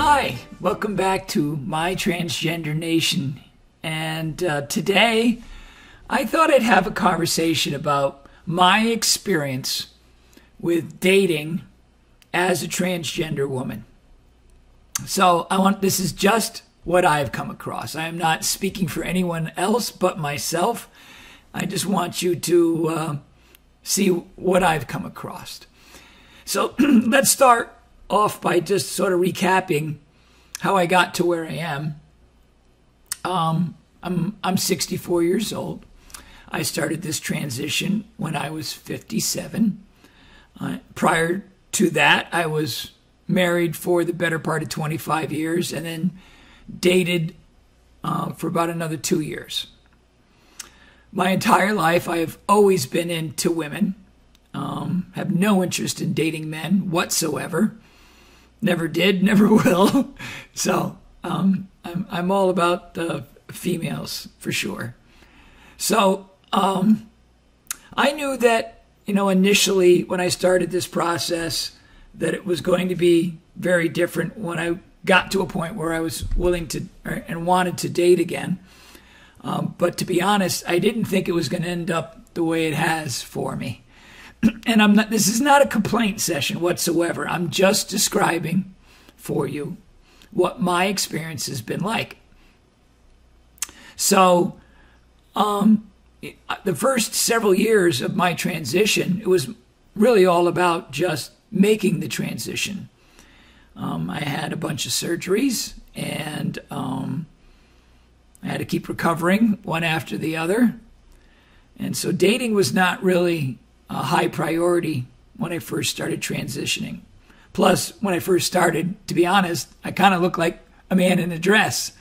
Hi, welcome back to My Transgender Nation, and today I thought I'd have a conversation about my experience with dating as a transgender woman. So this is just what I've come across. I am not speaking for anyone else but myself. I just want you to see what I've come across. So let's start off by just sort of recapping how I got to where I am. I'm 64 years old. I started this transition when I was 57. Prior to that, I was married for the better part of 25 years and then dated for about another 2 years. My entire life, I have always been into women. Have no interest in dating men whatsoever. Never did, never will. So I'm all about the females for sure. So I knew that, you know, initially when I started this process that it was going to be very different when I got to a point where I was willing to and wanted to date again. But to be honest, I didn't think it was going to end up the way it has for me. And this is not a complaint session whatsoever. I'm just describing for you what my experience has been like. So the first several years of my transition, it was really all about just making the transition. I had a bunch of surgeries and I had to keep recovering one after the other. And so dating was not really a high priority when I first started transitioning. Plus, when I first started, to be honest, I kind of looked like a man in a dress.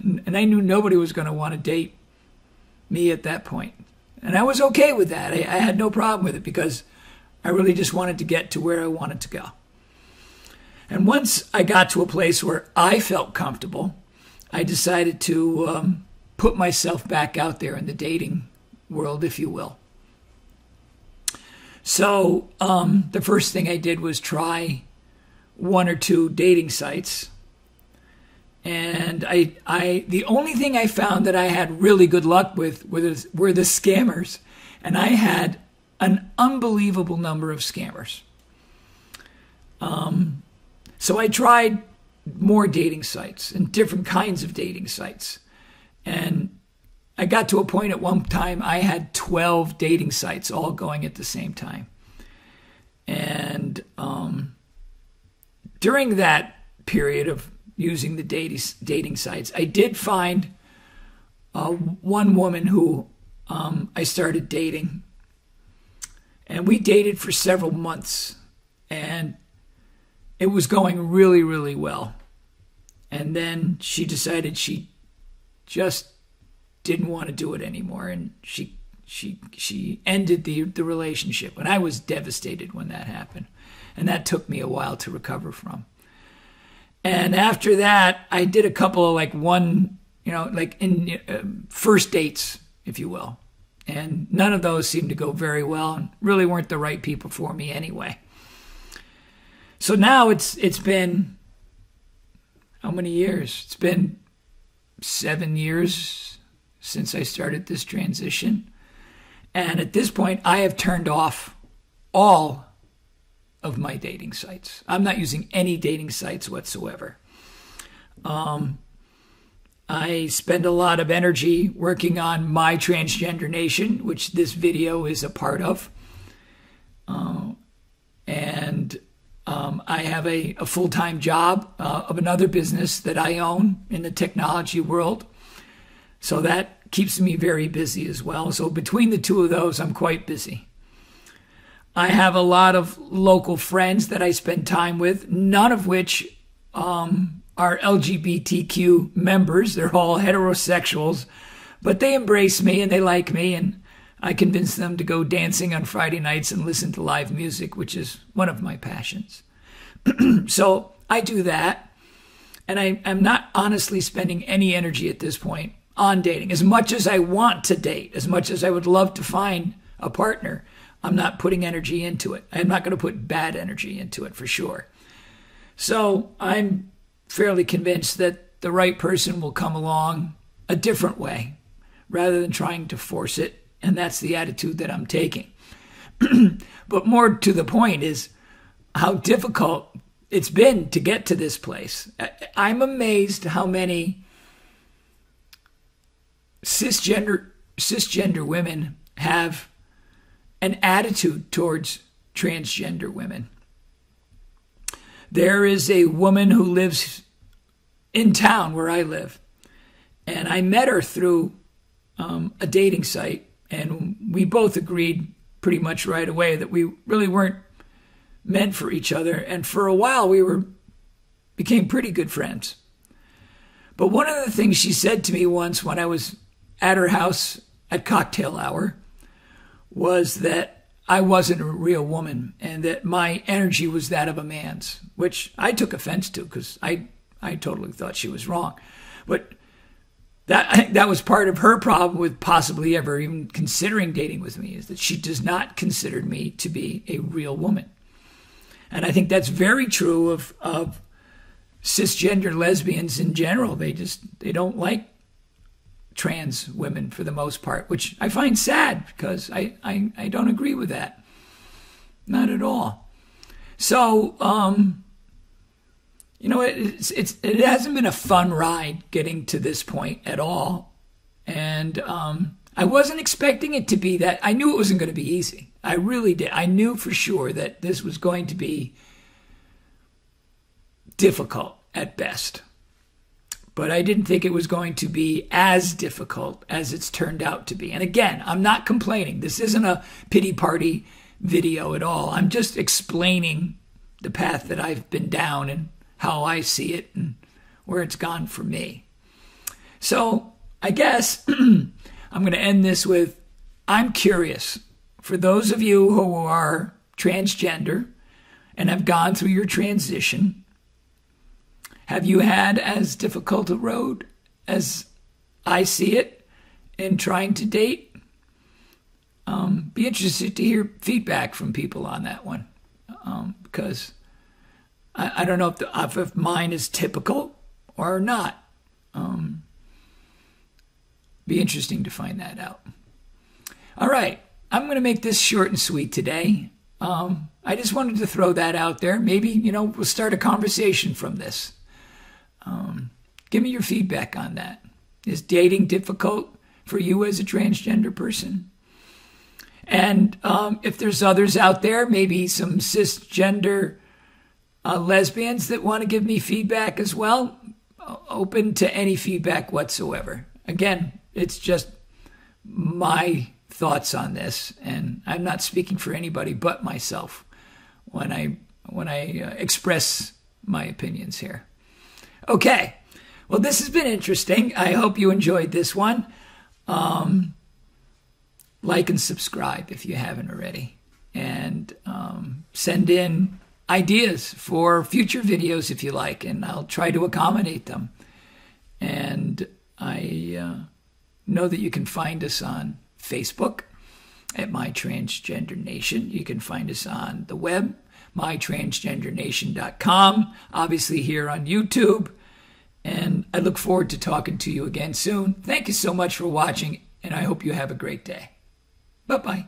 And I knew nobody was going to want to date me at that point. And I was okay with that. I had no problem with it because I really just wanted to get to where I wanted to go. And once I got to a place where I felt comfortable, I decided to put myself back out there in the dating world, if you will. So the first thing I did was try one or two dating sites. And the only thing I found that I had really good luck with were the scammers. And I had an unbelievable number of scammers. So I tried more dating sites and different kinds of dating sites. And I got to a point at one time I had 12 dating sites all going at the same time. And during that period of using the dating sites, I did find one woman who I started dating. And we dated for several months. And it was going really, really well. And then she decided she just didn't want to do it anymore, and she ended the relationship. And I was devastated when that happened, and that took me a while to recover from. And after that, I did a couple of first dates, if you will, and none of those seemed to go very well, and really weren't the right people for me anyway. So now it's been how many years? It's been 7 years. Since I started this transition. And at this point, I have turned off all of my dating sites. I'm not using any dating sites whatsoever. I spend a lot of energy working on My Transgender Nation, which this video is a part of. I have a full-time job of another business that I own in the technology world. So that keeps me very busy as well. So between the two of those, I'm quite busy. I have a lot of local friends that I spend time with, none of which are LGBTQ members. They're all heterosexuals, but they embrace me and they like me. And I convince them to go dancing on Friday nights and listen to live music, which is one of my passions. So I do that. And I'm not honestly spending any energy at this point on dating. As much as I want to date, as much as I would love to find a partner, I'm not putting energy into it. I'm not going to put bad energy into it for sure. So I'm fairly convinced that the right person will come along a different way rather than trying to force it. And that's the attitude that I'm taking. But more to the point is how difficult it's been to get to this place. I'm amazed how many cisgender women have an attitude towards transgender women. There is a woman who lives in town where I live, and I met her through a dating site, and we both agreed pretty much right away that we really weren't meant for each other, and for a while we became pretty good friends. But one of the things she said to me once when I was at her house at cocktail hour was that I wasn't a real woman and that my energy was that of a man's, which I took offense to because I totally thought she was wrong. But that was part of her problem with possibly ever even considering dating with me, is that she does not consider me to be a real woman. And I think that's very true of cisgender lesbians in general. They don't like trans women for the most part, which I find sad because I don't agree with that. Not at all. So, you know, it hasn't been a fun ride getting to this point at all. And I wasn't expecting it to be that. I knew it wasn't going to be easy. I really did. I knew for sure that this was going to be difficult at best. But I didn't think it was going to be as difficult as it's turned out to be. And again, I'm not complaining. This isn't a pity party video at all. I'm just explaining the path that I've been down and how I see it and where it's gone for me. So I guess I'm going to end this with, I'm curious. For those of you who are transgender and have gone through your transition, have you had as difficult a road as I see it in trying to date? Be interested to hear feedback from people on that one, because I don't know if mine is typical or not. Be interesting to find that out. All right, I'm going to make this short and sweet today. I just wanted to throw that out there. Maybe, you know, we'll start a conversation from this. Give me your feedback on that. Is dating difficult for you as a transgender person? And if there's others out there, maybe some cisgender lesbians that want to give me feedback as well, open to any feedback whatsoever. Again, it's just my thoughts on this, and I'm not speaking for anybody but myself when I express my opinions here. Okay, well, this has been interesting. I hope you enjoyed this one. Like and subscribe if you haven't already. And send in ideas for future videos if you like, and I'll try to accommodate them. And I know that you can find us on Facebook at My Transgender Nation. You can find us on the web, mytransgendernation.com, obviously here on YouTube. And I look forward to talking to you again soon. Thank you so much for watching, and I hope you have a great day. Bye-bye.